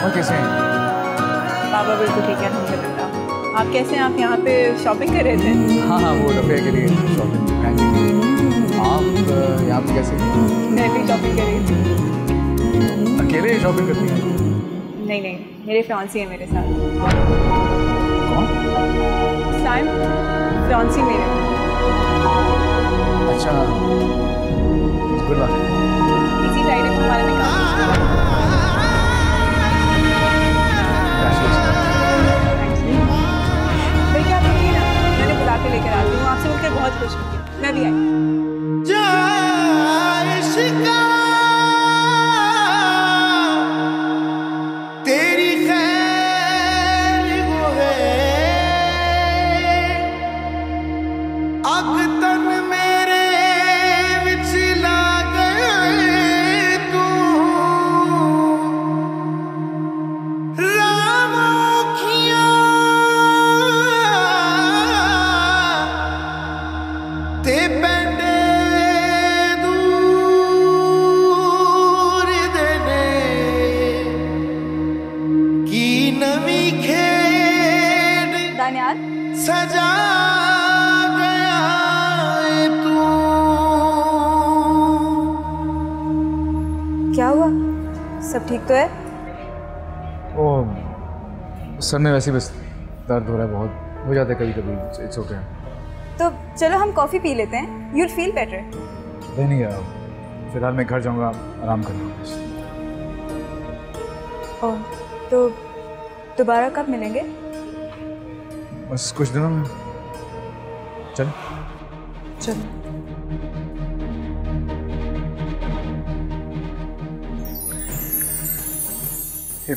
पापा कैसे हैं? पापा बिल्कुल ठीक है, अल्हम्दुलिल्लाह। आप कैसे हैं? आप यहाँ पे शॉपिंग कर रहे थे? हाँ, वो रफ़े के लिए शॉपिंग कर रही थी। आप यहाँ पे कैसे हैं? मैं भी शॉपिंग कर रही थी। अकेले शॉपिंग करती हैं? नहीं नहीं, मेरे फ्रांसी है मेरे साथ। कौन? साइम, फ्रांसी मेरे। अच्छा, गुड बात है। इसी टाइम हमारा निकाल लेकर आती हूँ। आपसे मिलकर बहुत खुश होती हूँ। मैं भी आई। सब ठीक तो है? ओ सर में वैसे बस दर्द हो रहा है, बहुत हो जाता है कभी कभी। It's okay. तो चलो हम कॉफ़ी पी लेते हैं, यू विल फील बेटर। नहीं यार, फिलहाल मैं घर जाऊँगा, आराम करूँगा। ओह, तो दोबारा कब मिलेंगे? बस कुछ दिनों में। चलो चलो।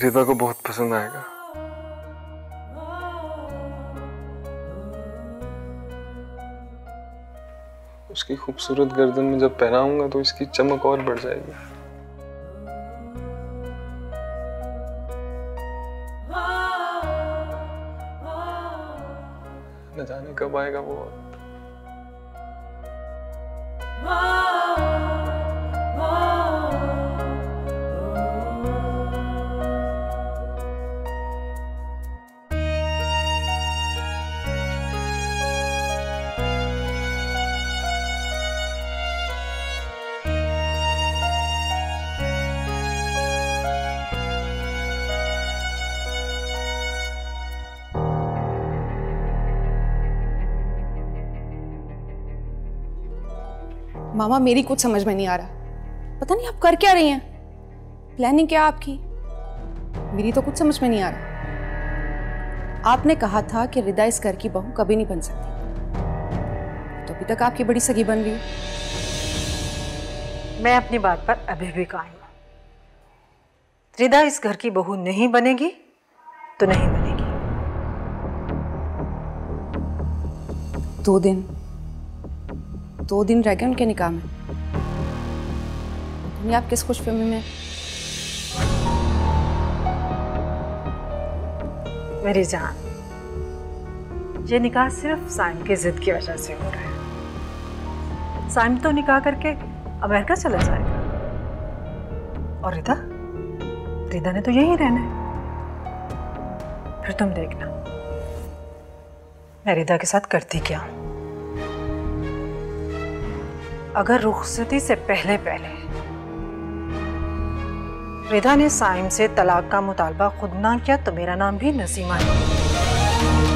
रिवा को बहुत पसंद आएगा। उसकी खूबसूरत गर्दन में जब पहनाऊंगा तो इसकी चमक और बढ़ जाएगी। न जाने कब आएगा वो। मामा, मेरी कुछ समझ में नहीं आ रहा। पता नहीं आप कर क्या रही हैं? प्लानिंग क्या आपकी? मेरी तो कुछ समझ में नहीं आ रहा। आपने कहा था कि रिदा इस घर की बहू कभी नहीं बन सकती, तो अभी तक आपकी बड़ी सगी बन रही है। मैं अपनी बात पर अभी भी कायम हूँ। रिदा इस घर की बहू नहीं बनेगी तो नहीं बनेगी। दो दिन रह गए उनके निकाह में। नहीं, आप किस खुशफहमी में? मेरी जान, ये निकाह सिर्फ साइम की जिद की वजह से हो रहा है। साइम तो निकाह करके अमेरिका चला जाएगा और रिदा ने तो यहीं रहना है। फिर तुम देखना मैं रिदा के साथ करती क्या हूं। अगर रुखसती से पहले पहले रिदा ने साइम से तलाक का मुतालबा खुद ना किया तो मेरा नाम भी नसीमा है।